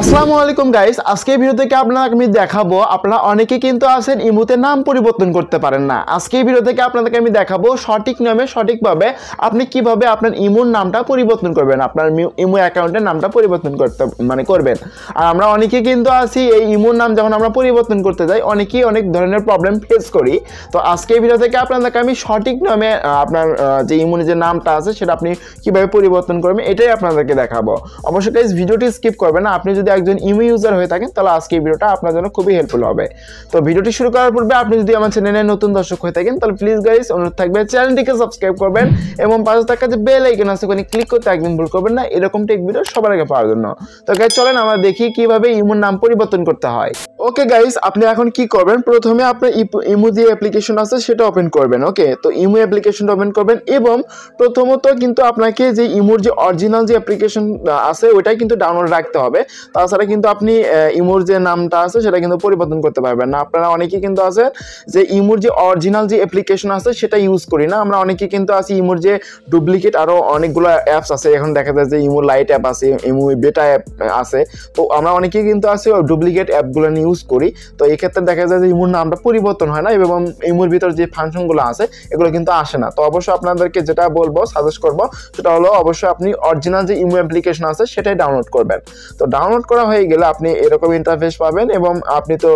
আসসালামুয়ালাইকুম guys আজকে ভিডিওতে আপনারা আমি দেখাবো আপনারা অনেকেই কিন্তু আছেন ইমোতে নাম পরিবর্তন করতে পারেন না আজকে ভিডিওতে আপনাদেরকে আমি দেখাবো সঠিক নিয়মে সঠিকভাবে আপনি কিভাবে আপনার ইমোর নামটা পরিবর্তন করবেন আপনার ইমো অ্যাকাউন্টের নামটা পরিবর্তন করতে করবেন আর আমরা অনেকেই কিন্তু আছি এই ইমোর নাম যখন আমরা পরিবর্তন করতে যাই অনেকেই অনেক ধরনের প্রবলেম ফেস করি তো আজকে ভিডিও থেকে আপনাদেরকে আমি সঠিক নিয়মে আপনার যে ইমোর যে নামটা আছে সেটা আপনি কিভাবে পরিবর্তন করবেন এটাই আপনাদেরকে দেখাবো অবশ্যই গাইস ভিডিওটি স্কিপ করবেন না আপনি যদি একজন ইমো ইউজার হয়ে থাকেন তাহলে আজকে এই ভিডিওটা আপনার জন্য খুবই হেল্পফুল হবে তো ভিডিওটি শুরু করার পূর্বে আপনি যদি আমার চ্যানেলে নতুন দর্শক হয়ে থাকেন তাহলে প্লিজ গাইস অনুরোধ থাকবে চ্যানেলটিকে সাবস্ক্রাইব করবেন এবং পাশে থাকা যে বেল আইকন আছে ওখানে ক্লিক করতে একদম ভুল করবেন না এরকম টেক ভিডিও সবার আগে পাওয়ার জন্য তো গাইস চলেন আমরা দেখি কিভাবে ইমোর নাম পরিবর্তন করতে হয় ওকে গাইস আপনি এখন কি করবেন প্রথমে আপনি ইমো যে অ্যাপ্লিকেশন আছে সেটা ওপেন করবেন ওকে তো ইমো অ্যাপ্লিকেশনটা ওপেন করবেন এবং প্রথমত কিন্তু আপনাকে যে ইমোর যে অরিজিনাল যে অ্যাপ্লিকেশন আছে ওইটাই কিন্তু ডাউনলোড রাখতে হবে তাছাড়া কিন্তু আপনি ইমোর যে নামটা আছে সেটা কিন্তু পরিবর্তন করতে পারবেন না আপনারা অনেকেই কিন্তু আছে যে ইমোর যে অরিজিনাল যে অ্যাপ্লিকেশন আছে সেটা ইউজ করি না আমরা অনেকেই কিন্তু আছি ইমোর যে ডুপ্লিকেট আরও অনেকগুলো অ্যাপস আছে এখন দেখা যায় যে ইমো লাইট অ্যাপ আছে ইমো বেটা অ্যাপ আছে তো আমরা অনেকেই কিন্তু আছি ডুপ্লিকেট অ্যাপগুলো নিয়ে ইউজ করি তো এক্ষেত্রে দেখা যায় যে ইমোর নামটা পরিবর্তন হয় না এবং ইমোর ভিতর যে ফাংশনগুলো আছে এগুলো কিন্তু আসে না তো অবশ্যই আপনাদেরকে যেটা বলবো সাজেস্ট করবো সেটা হলো অবশ্যই আপনি অরিজিনাল যে ইমো অ্যাপ্লিকেশন আছে সেটাই ডাউনলোড করবেন তো ডাউনলোড করা হয়ে গেলে আপনি এরকম ইন্টারফেস পাবেন এবং আপনি তো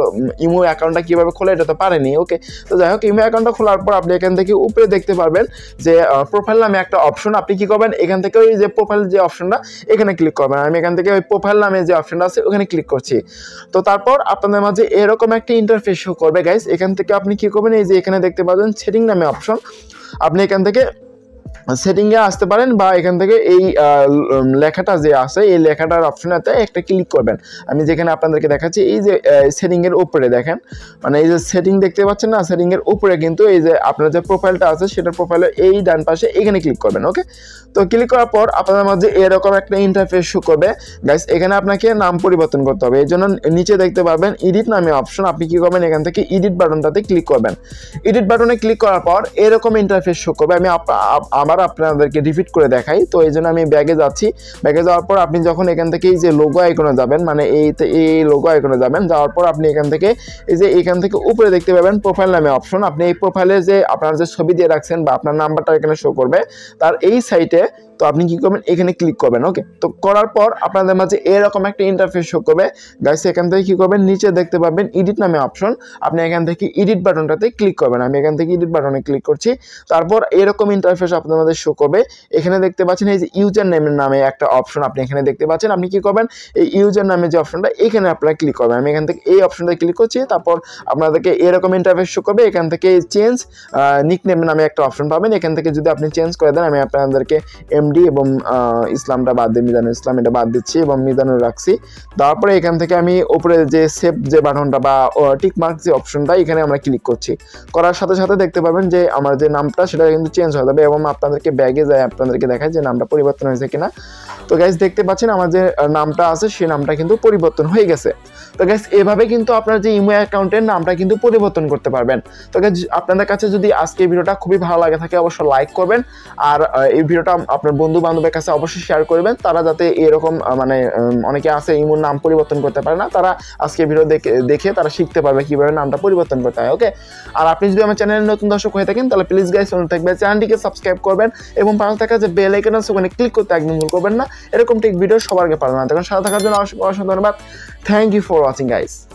ইমো অ্যাকাউন্টটা কীভাবে খোলা এটা তো পারেনি ওকে তো যাই হোক ইমো অ্যাকাউন্টটা খোলার পর আপনি এখান থেকে উপরে দেখতে পারবেন যে প্রোফাইল নামে একটা অপশন আপনি কী করবেন এখান থেকে ওই যে প্রোফাইল যে অপশনটা এখানে ক্লিক করবেন আমি এখান থেকে ওই প্রোফাইল নামে যে অপশনটা আছে ওখানে ক্লিক করছি তো তারপর আপনাদের মাঝে এরকম একটা ইন্টারফেস শো করবে গাইস এখান থেকে আপনি কী করবেন এই যে এখানে দেখতে পাবেন সেটিং নামে অপশন আপনি এখান থেকে সেটিংয়ে আসতে পারেন বা এখান থেকে এই লেখাটা যে আছে এই লেখাটার অপশনেতে একটা ক্লিক করবেন আমি যেখানে আপনাদেরকে দেখাচ্ছি এই যে সেটিংয়ের উপরে দেখেন মানে এই যে সেটিং দেখতে পাচ্ছেন না সেটিংয়ের উপরে কিন্তু এই যে আপনার যে প্রোফাইলটা আছে সেটার প্রোফাইলে এই ডান পাশে এখানে ক্লিক করবেন ওকে তো ক্লিক করার পর আপনাদের মাঝে এরকম একটা ইন্টারফেস শো করবে গাইস এখানে আপনাকে নাম পরিবর্তন করতে হবে এর জন্য নিচে দেখতে পাবেন এডিট নামে অপশন আপনি কী করবেন এখান থেকে এডিট বাটনটাতে ক্লিক করবেন এডিট বাটনে ক্লিক করার পর এরকম ইন্টারফেস শো করবে আমি আবার আপনাদেরকে রিপিট করে দেখাই তো এই জন্য আমি ব্যাগে যাচ্ছি ব্যাগে যাওয়ার পর আপনি যখন এখান থেকে এই যে লোগো আইকনে যাবেন মানে এই লোগো আইকনে যাবেন যাওয়ার পর আপনি এখান থেকে এই যে এখান থেকে উপরে দেখতে পাবেন প্রোফাইল নামে অপশন আপনি এই প্রোফাইলে যে আপনার যে ছবি দিয়ে রাখছেন বা আপনার নাম্বারটা এখানে শো করবে তার এই সাইটে তো আপনি কী করবেন এখানে ক্লিক করবেন ওকে তো করার পর আপনাদের মাঝে এরকম একটা ইন্টারফেস শো করবে গাইস এখান থেকে কী করবেন নিচে দেখতে পাবেন এডিট নামে অপশন আপনি এখান থেকে এডিট বাটনটাতে ক্লিক করবেন আমি এখান থেকে এডিট বাটনে ক্লিক করছি তারপর এরকম ইন্টারফেস আপনাদের মাঝে শো করবে এখানে দেখতে পাচ্ছেন এই যে ইউজার নেমের নামে একটা অপশন আপনি এখানে দেখতে পাচ্ছেন আপনি কী করবেন এই ইউজার নামে যে অপশনটা এখানে আপনারা ক্লিক করবেন আমি এখান থেকে এই অপশনটা ক্লিক করছি তারপর আপনাদেরকে এরকম ইন্টারফেস শো করবে এখান থেকে চেঞ্জ নিকনেম নামে একটা অপশন পাবেন এখান থেকে যদি আপনি চেঞ্জ করে দেন আমি আপনাদেরকে এমডি এবং ইসলামটা বাদ দিয়ে মিজানুল ইসলাম এটা বাদ দিচ্ছি এবং মিজানুল রাখছি তারপরে এখান থেকে আমি ওপরে যে সেভ যে বাটনটা বা টিকমার্ক যে অপশনটা এখানে আমরা ক্লিক করছি করার সাথে সাথে দেখতে পাবেন যে আমার যে নামটা সেটা কিন্তু চেঞ্জ হয়ে যাবে এবং আপনাদেরকে ব্যাগে যায় আপনাদেরকে দেখায় যে নামটা পরিবর্তন হয়েছে কিনা তো গাইস দেখতে পাচ্ছেন আমার যে নামটা আছে সেই নামটা কিন্তু পরিবর্তন হয়ে গেছে তো গাইস এভাবে কিন্তু আপনার যে ইমো অ্যাকাউন্টের নামটা কিন্তু পরিবর্তন করতে পারবেন তো গাইস আপনাদের কাছে যদি আজকে ভিডিওটা খুবই ভালো লাগে থাকে অবশ্যই লাইক করবেন আর এই ভিডিওটা আপনার বন্ধু বান্ধবের কাছে অবশ্যই শেয়ার করবেন তারা যাতে এরকম মানে অনেকে আছে ইমোর নাম পরিবর্তন করতে পারে না তারা আজকে ভিডিও দেখে তারা শিখতে পারবে কীভাবে নামটা পরিবর্তন করতে হয় ওকে আর আপনি যদি আমার চ্যানেলে নতুন দর্শক হয়ে থাকেন তাহলে প্লিজ গাইস অনুরোধ থাকবে চ্যানেলটিকে সাবস্ক্রাইব করবেন এবং পাশে থাকা যে বেল আইকন আছে ওখানে ক্লিক করতে একদম ভুল করবেন না এরকম টেক ভিডিও সবার আগে পাবেন তখন সাথে থাকার জন্য অসংখ্য ধন্যবাদ thank you for watching guys